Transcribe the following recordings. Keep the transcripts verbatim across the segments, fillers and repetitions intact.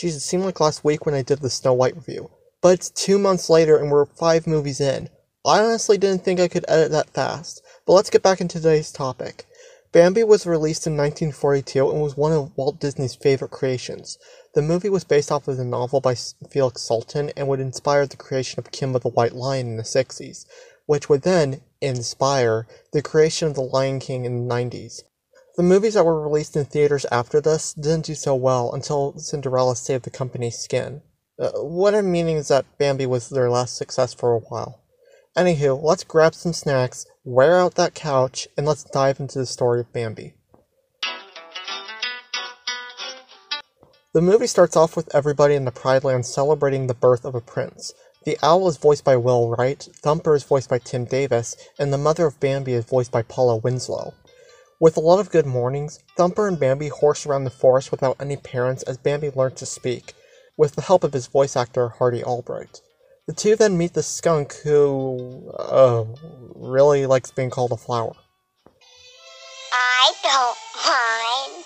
Jeez, it seemed like last week when I did the Snow White review. But it's two months later and we're five movies in. I honestly didn't think I could edit that fast. But let's get back into today's topic. Bambi was released in nineteen forty-two and was one of Walt Disney's favorite creations. The movie was based off of the novel by Felix Salten and would inspire the creation of Kimba the White Lion in the sixties, which would then inspire the creation of the Lion King in the nineties. The movies that were released in theaters after this didn't do so well until Cinderella saved the company's skin. Uh, what I'm meaning is that Bambi was their last success for a while. Anywho, let's grab some snacks, wear out that couch, and let's dive into the story of Bambi. The movie starts off with everybody in the Pride Land celebrating the birth of a prince. The owl is voiced by Will Wright, Thumper is voiced by Tim Davis, and the mother of Bambi is voiced by Paula Winslow. With a lot of good mornings, Thumper and Bambi horse around the forest without any parents as Bambi learns to speak, with the help of his voice actor Hardy Albright. The two then meet the skunk who, uh, really likes being called a flower. I don't mind.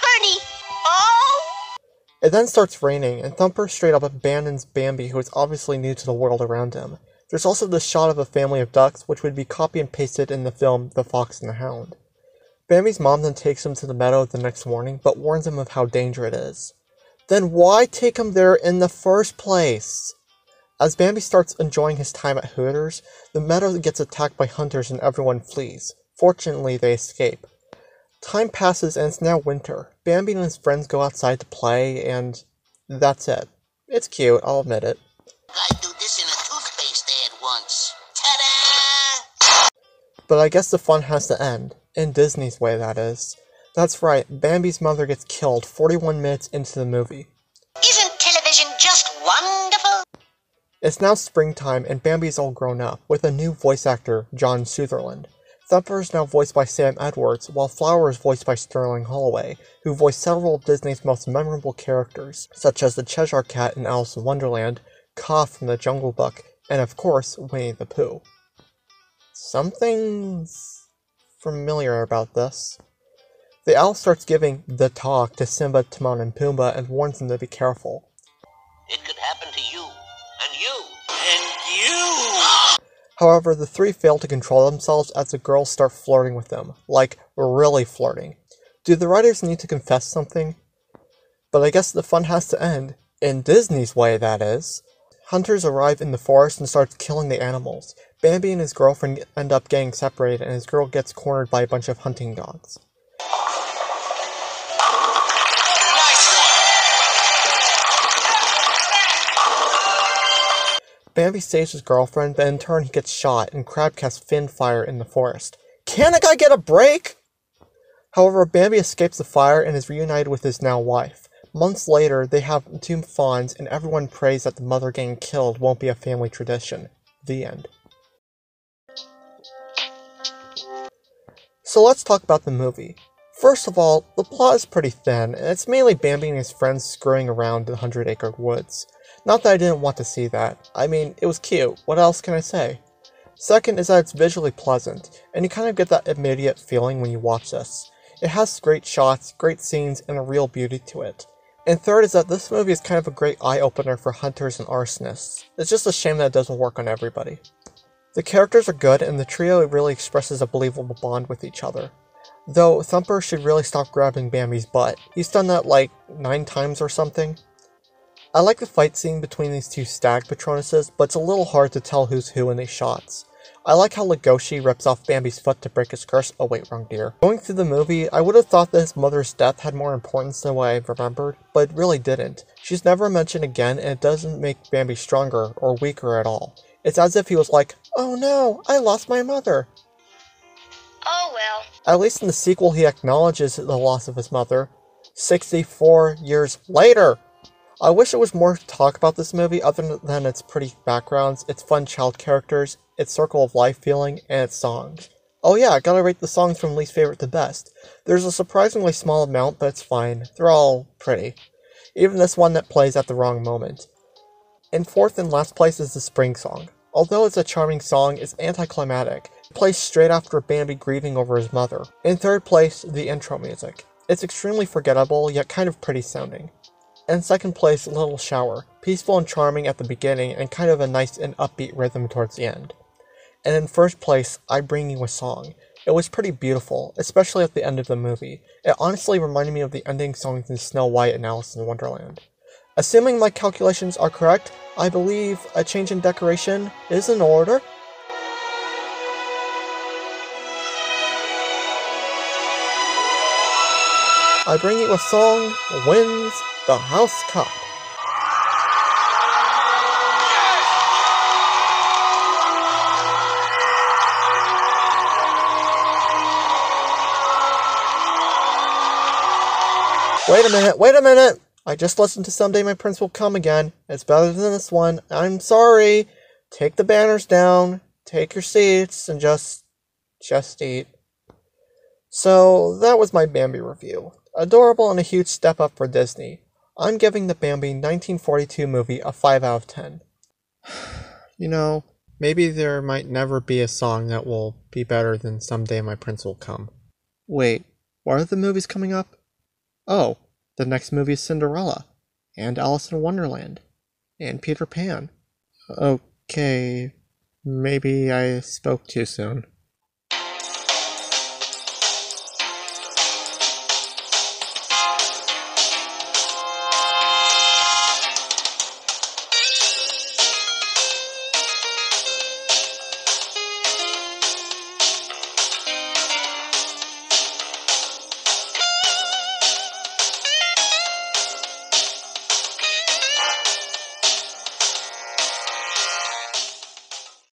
Pretty. Oh! It then starts raining, and Thumper straight up abandons Bambi, who is obviously new to the world around him. There's also the shot of a family of ducks, which would be copy and pasted in the film The Fox and the Hound. Bambi's mom then takes him to the meadow the next morning, but warns him of how dangerous it is. Then why take him there in the first place? As Bambi starts enjoying his time at Hooters, the meadow gets attacked by hunters and everyone flees. Fortunately, they escape. Time passes and it's now winter. Bambi and his friends go outside to play, and that's it. It's cute, I'll admit it. I do this in a toothpaste ad once. Ta-da! But I guess the fun has to end. In Disney's way, that is. That's right, Bambi's mother gets killed forty-one minutes into the movie. Isn't television just wonderful? It's now springtime and Bambi's all grown up, with a new voice actor, John Sutherland. Thumper is now voiced by Sam Edwards, while Flower is voiced by Sterling Holloway, who voiced several of Disney's most memorable characters, such as the Cheshire Cat in Alice in Wonderland, Kaa from the Jungle Book, and of course, Winnie the Pooh. Something's familiar about this. The owl starts giving the talk to Simba, Timon, and Pumbaa and warns them to be careful. It could happen to you, and you, and you! However, the three fail to control themselves as the girls start flirting with them. Like, really flirting. Do the writers need to confess something? But I guess the fun has to end. In Disney's way, that is. Hunters arrive in the forest and start killing the animals. Bambi and his girlfriend end up getting separated and his girl gets cornered by a bunch of hunting dogs. Bambi saves his girlfriend, but in turn he gets shot, and Crab casts fin fire in the forest. Can a guy get a break? However, Bambi escapes the fire and is reunited with his now wife. Months later, they have two fawns, and everyone prays that the mother getting killed won't be a family tradition. The end. So let's talk about the movie. First of all, the plot is pretty thin, and it's mainly Bambi and his friends screwing around in the Hundred Acre Woods. Not that I didn't want to see that. I mean, it was cute. What else can I say? Second is that it's visually pleasant, and you kind of get that immediate feeling when you watch this. It has great shots, great scenes, and a real beauty to it. And third is that this movie is kind of a great eye-opener for hunters and arsonists. It's just a shame that it doesn't work on everybody. The characters are good, and the trio really expresses a believable bond with each other. Though, Thumper should really stop grabbing Bambi's butt. He's done that like nine times or something. I like the fight scene between these two stag patronuses, but it's a little hard to tell who's who in these shots. I like how Legoshi rips off Bambi's foot to break his curse. Oh wait, wrong deer. Going through the movie, I would have thought that his mother's death had more importance than what I remembered, but it really didn't. She's never mentioned again, and it doesn't make Bambi stronger or weaker at all. It's as if he was like, oh no, I lost my mother. Oh well. At least in the sequel, he acknowledges the loss of his mother. sixty-four years later! I wish there was more to talk about this movie other than its pretty backgrounds, its fun child characters, its circle of life feeling, and its songs. Oh yeah, I gotta rate the songs from least favorite to best. There's a surprisingly small amount, but it's fine. They're all pretty. Even this one that plays at the wrong moment. In fourth and last place is the spring song. Although it's a charming song, it's anticlimactic. It plays straight after Bambi grieving over his mother. In third place, the intro music. It's extremely forgettable, yet kind of pretty sounding. In second place, Little Shower, peaceful and charming at the beginning and kind of a nice and upbeat rhythm towards the end. And in first place, I Bring You a Song. It was pretty beautiful, especially at the end of the movie. It honestly reminded me of the ending songs in Snow White and Alice in Wonderland. Assuming my calculations are correct, I believe a change in decoration is in order. I Bring You a Song wins the House Cup. Wait a minute, wait a minute! I just listened to Someday My Prince Will Come again. It's better than this one. I'm sorry. Take the banners down, take your seats, and just... just eat. So, that was my Bambi review. Adorable and a huge step up for Disney. I'm giving the Bambi nineteen forty-two movie a five out of ten. You know, maybe there might never be a song that will be better than Someday My Prince Will Come. Wait, what are the movies coming up? Oh, the next movie is Cinderella, and Alice in Wonderland, and Peter Pan. Okay, maybe I spoke too soon.